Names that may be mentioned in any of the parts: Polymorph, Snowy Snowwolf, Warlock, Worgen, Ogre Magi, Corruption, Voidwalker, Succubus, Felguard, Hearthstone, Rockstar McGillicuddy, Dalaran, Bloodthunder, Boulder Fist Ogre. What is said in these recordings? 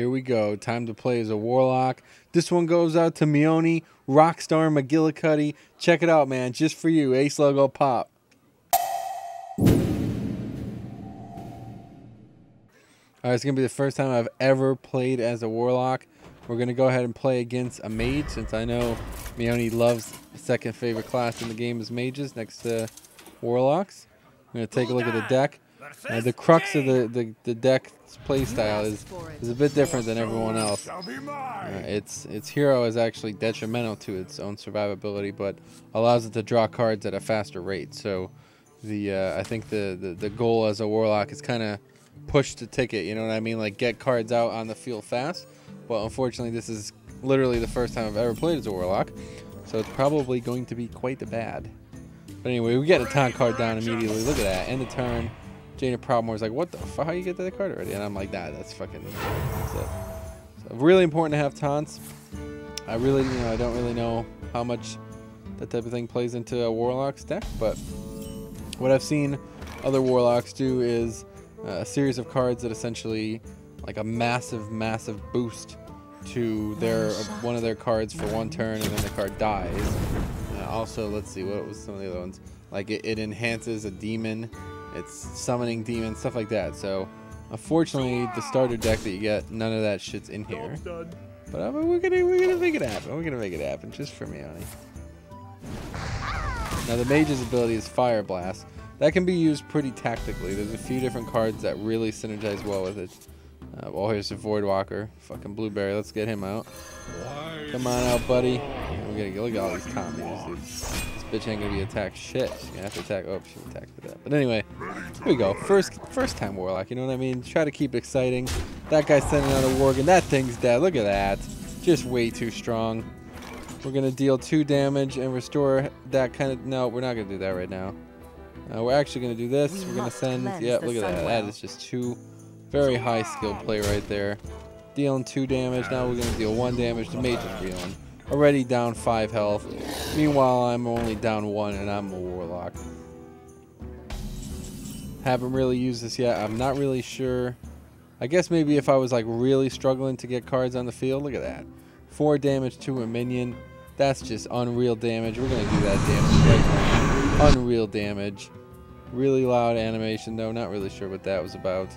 Here we go. Time to play as a Warlock. This one goes out to Mione, Rockstar McGillicuddy. Check it out, man. Just for you. Ace logo pop. Alright, it's going to be the first time I've ever played as a Warlock. We're going to go ahead and play against a Mage, since I know Mione loves second favorite class in the game is Mages next to Warlocks. I'm going to take a look at the deck. The crux of the deck's playstyle is a bit different than everyone else. Its hero is actually detrimental to its own survivability, but allows it to draw cards at a faster rate. So the I think the goal as a Warlock is kind of push to ticket, you know what I mean? Like, get cards out on the field fast. Well, unfortunately, this is literally the first time I've ever played as a Warlock, so it's probably going to be quite the bad. But anyway, we get a taunt card down immediately. Look at that. End of turn. Jaina Proudmoore's like, what the fuck? How you get that card already? And I'm like, nah, that's fucking... That's it. So really important to have taunts. I really, you know, I don't really know how much that type of thing plays into a Warlock's deck, but what I've seen other Warlocks do is a series of cards that essentially like a massive boost to their one of their cards for one turn, and then the card dies. Also, let's see, what was some of the other ones? Like it enhances a demon, it's summoning demons, stuff like that. So unfortunately the starter deck that you get, none of that shit's in here, but I mean, we're gonna make it happen. We're gonna make it happen just for Mione. Now the Mage's ability is Fire Blast. That can be used pretty tactically. There's a few different cards that really synergize well with it. Well, here's the Voidwalker. Fucking Blueberry. Let's get him out. Come on out, buddy. Yeah, we gotta go. Look at all these combos, dude. This bitch ain't gonna be attacked shit. She's gonna have to attack. Oh, she attacked for that. But anyway, here we go. First time Warlock. You know what I mean? Try to keep it exciting. That guy's sending out a Worgen. That thing's dead. Look at that. Just way too strong. We're gonna deal 2 damage and restore that kind of... No, we're not gonna do that right now. We're actually going to do this. We're going to send... Yep, look at that. That is just too very high skill play right there. Dealing 2 damage. Now we're going to deal 1 damage. The Mage is dealing. Already down 5 health. Meanwhile, I'm only down 1, and I'm a Warlock. Haven't really used this yet. I'm not really sure. I guess maybe if I was like really struggling to get cards on the field. Look at that. 4 damage to a minion. That's just unreal damage. We're going to do that damage right now. Unreal damage. Really loud animation though, not really sure what that was about.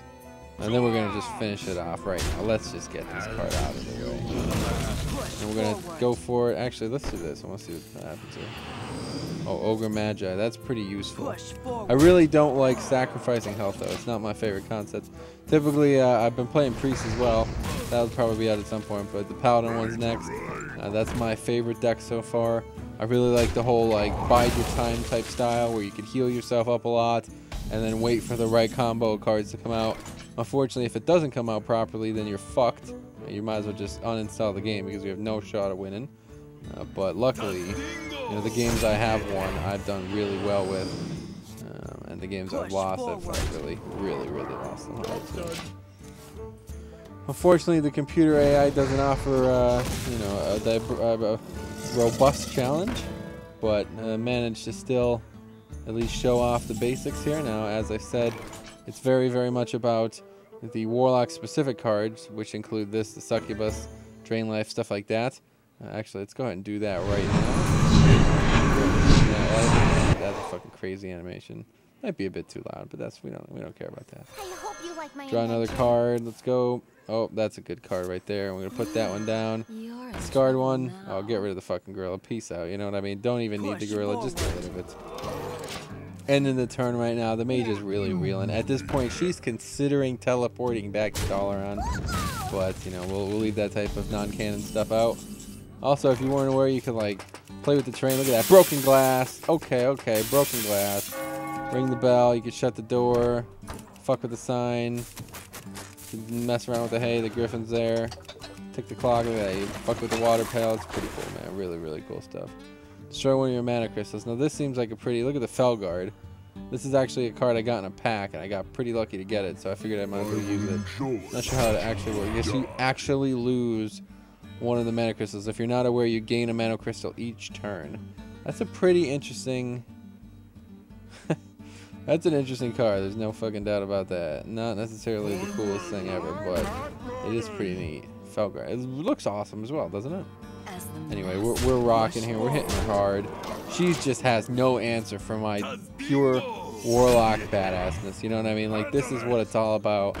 And then we're going to just finish it off right now. Let's just get this card out of the way. And we're going to go for it. Actually, let's do this. I want to see what happens here. Oh, Ogre Magi. That's pretty useful. I really don't like sacrificing health though. It's not my favorite concept. Typically, I've been playing Priest as well. That'll probably be out at some point, but the Paladin one's next. That's my favorite deck so far. I really like the whole like bide your time type style where you can heal yourself up a lot and then wait for the right combo cards to come out. Unfortunately, if it doesn't come out properly, then you're fucked. You might as well just uninstall the game because we have no shot at winning. But luckily, you know, the games I have won, I've done really well with. And the games I've lost, I've like, really lost them all too. Unfortunately, the computer AI doesn't offer, you know, a robust challenge, but managed to still at least show off the basics here. Now, as I said, it's very much about the Warlock specific cards, which include this, the Succubus, Drain Life, stuff like that. Actually, let's go ahead and do that right now. That's a fucking crazy animation. Might be a bit too loud, but that's we don't care about that. I hope you like my Draw another card. Let's go. Oh, that's a good card right there. I'm going to put that one down. Discard one. I'll get rid of the fucking gorilla. Peace out. You know what I mean? Don't even need the gorilla. Just get rid of it. Ending the turn right now. The Mage is really reeling. At this point, she's considering teleporting back to Dalaran. But, you know, we'll leave that type of non-canon stuff out. Also, if you weren't aware, you could, like, play with the terrain. Look at that. Broken glass. Okay. Broken glass. Ring the bell. You can shut the door. Fuck with the sign. Mess around with the hay, the griffin's there. Tick the clock, look at that. You fuck with the water pail. It's pretty cool, man. Really cool stuff. Destroy one of your mana crystals. Now this seems like a pretty... Look at the Felguard. This is actually a card I got in a pack, and I got pretty lucky to get it, so I figured I might as well use it. Not sure how it actually works. I guess you actually lose one of the mana crystals. If you're not aware, you gain a mana crystal each turn. That's a pretty interesting... That's an interesting card. There's no fucking doubt about that. Not necessarily the coolest thing ever, but It is pretty neat. Felguard. It looks awesome as well, doesn't it? Anyway, we're rocking here. We're hitting her hard. She just has no answer for my pure warlock badassness. You know what I mean? Like, this is what it's all about.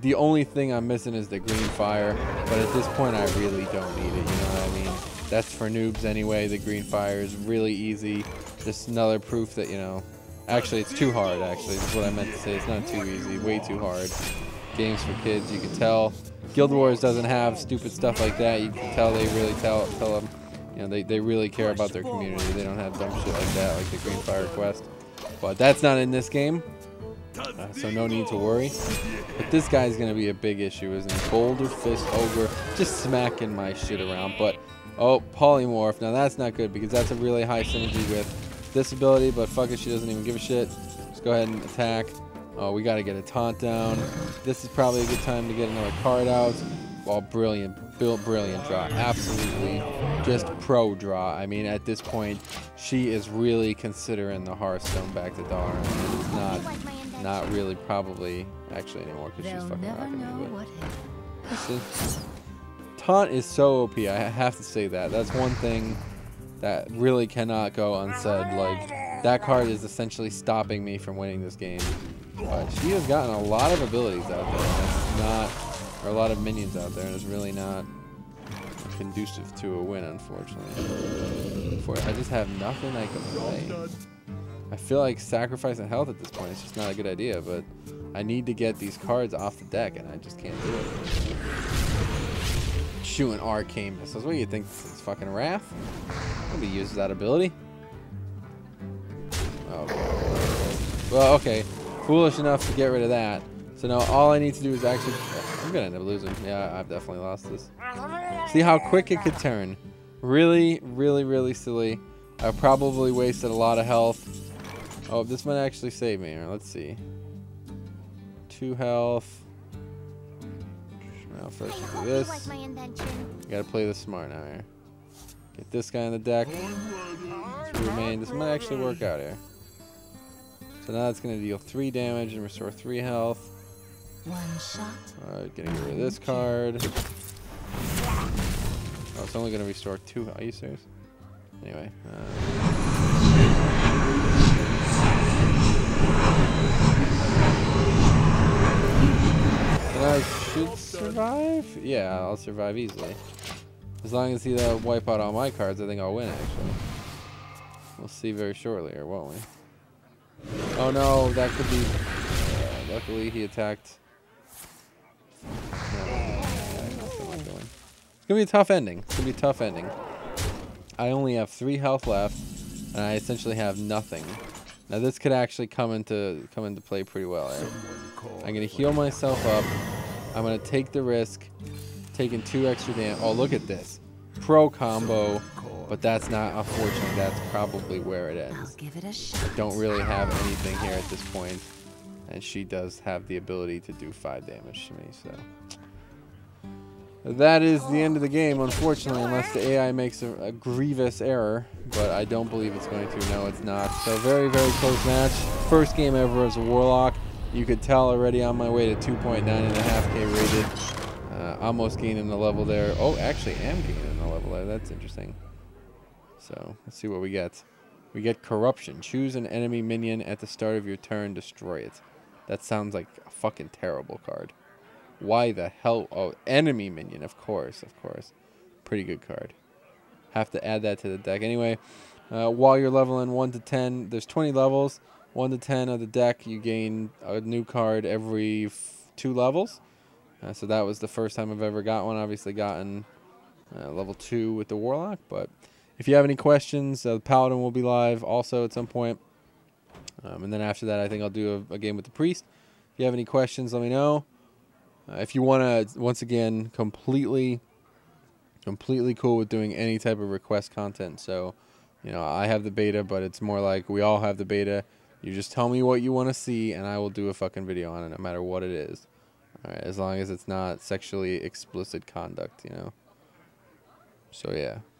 The only thing I'm missing is the green fire, but at this point I really don't need it. You know what I mean? That's for noobs anyway. The green fire is really easy. Just another proof that, you know, actually it's too hard. Actually, is what I meant to say. It's not too easy. Way too hard. Games for kids. You can tell. Guild Wars doesn't have stupid stuff like that. You can tell they really tell them, you know, they really care about their community. They don't have dumb shit like that, like the green fire quest. But that's not in this game, so no need to worry. But this guy's gonna be a big issue, isn't he? Boulder Fist Ogre, just smacking my shit around. But oh, Polymorph. Now that's not good because that's a really high synergy with this ability. But fuck it, she doesn't even give a shit. Just go ahead and attack. Oh, we got to get a taunt down. This is probably a good time to get another card out. Oh, brilliant draw. Absolutely just pro draw. I mean, at this point, she is really considering the Hearthstone back to Dalaran. It's not really probably actually anymore because she's fucking rocking me. Taunt is so OP. I have to say that. That's one thing that really cannot go unsaid. Like, that card is essentially stopping me from winning this game. But she has gotten a lot of abilities out there, and it's not, or a lot of minions out there, and it's really not conducive to a win, unfortunately. I just have nothing I can play. I feel like sacrificing health at this point is just not a good idea, but I need to get these cards off the deck, and I just can't do it. Shooting arcane missiles. What do you think this is? Fucking Wrath? Nobody uses that ability. Okay. Well, okay. Foolish enough to get rid of that. So now all I need to do is actually... I'm going to end up losing. Yeah, I've definitely lost this. See how quick it could turn. Really, really, really silly. I probably wasted a lot of health. Oh, this might actually save me. Let's see. 2 health. Now first do this. Got to play this smart now here. Get this guy in the deck. Remain. This might actually work out here. So now it's going to deal 3 damage and restore 3 health. Alright, getting rid of this card. Oh, it's only going to restore 2. Are you serious? Anyway. I should survive? Yeah, I'll survive easily. As long as he doesn't wipe out all my cards, I think I'll win, actually. We'll see very shortly, or won't we? Oh no, that could be... luckily, he attacked. No, it's going to be a tough ending. It's going to be a tough ending. I only have 3 health left, and I essentially have nothing. Now, this could actually come into play pretty well. Right? I'm going to heal myself up. I'm going to take the risk, taking 2 extra damage. Oh, look at this. Pro combo. But that's not, unfortunately, that's probably where it ends. I'll give it a shot. I don't really have anything here at this point, and she does have the ability to do 5 damage to me, so. That is the end of the game, unfortunately, unless the AI makes a grievous error, but I don't believe it's going to. No, it's not. So very, very close match. First game ever as a Warlock. You could tell already on my way to 2.9.5K rated. Almost gaining the level there. Oh, actually, I am gaining the level there. That's interesting. So, let's see what we get. We get Corruption. Choose an enemy minion at the start of your turn. Destroy it. That sounds like a fucking terrible card. Why the hell? Oh, enemy minion. Of course, of course. Pretty good card. Have to add that to the deck. Anyway, while you're leveling 1 to 10, there's 20 levels. 1 to 10 of the deck, you gain a new card every 2 levels. So that was the first time I've ever got one. Obviously gotten level 2 with the Warlock, but... If you have any questions, the Paladin will be live also at some point. And then after that, I think I'll do a game with the Priest. If you have any questions, let me know. If you want to, once again, completely cool with doing any type of request content. So, you know, I have the beta, but it's more like we all have the beta. You just tell me what you want to see, and I will do a fucking video on it, no matter what it is. All right, as long as it's not sexually explicit conduct, you know. So, yeah.